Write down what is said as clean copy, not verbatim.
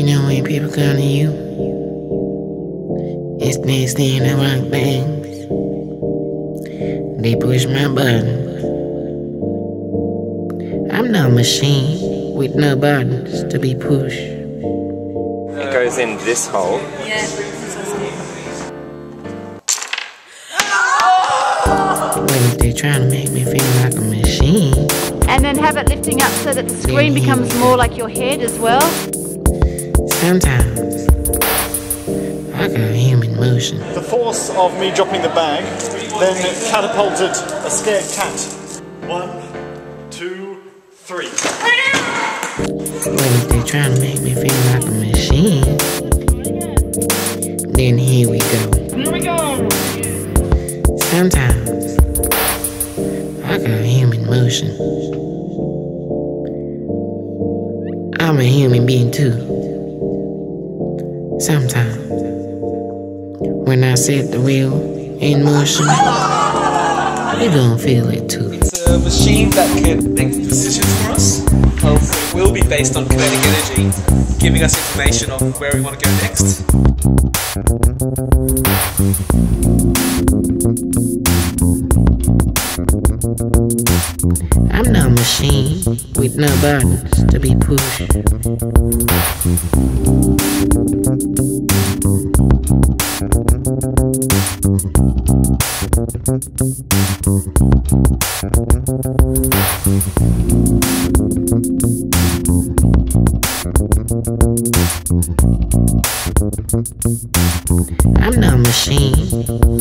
You know when people come to you, instead of saying the wrong things, they push my buttons. I'm no machine with no buttons to be pushed. It goes in this hole. Yeah. What if they trying to make me feel like a machine? And then have it lifting up so that the screen becomes more like your head as well. Sometimes I got human motion. The force of me dropping the bag then catapulted a scared cat. 1, 2, 3. What if they trying to make me feel like a machine? Then here we go. Here we go. Sometimes I got human motion. I'm a human being too. Sometimes when I set the wheel in motion, you're gonna feel it too. It's a machine that can make decisions for us. It will be based on kinetic energy, giving us information on where we want to go next. I'm no machine with no buttons to be pushed. I'm no machine.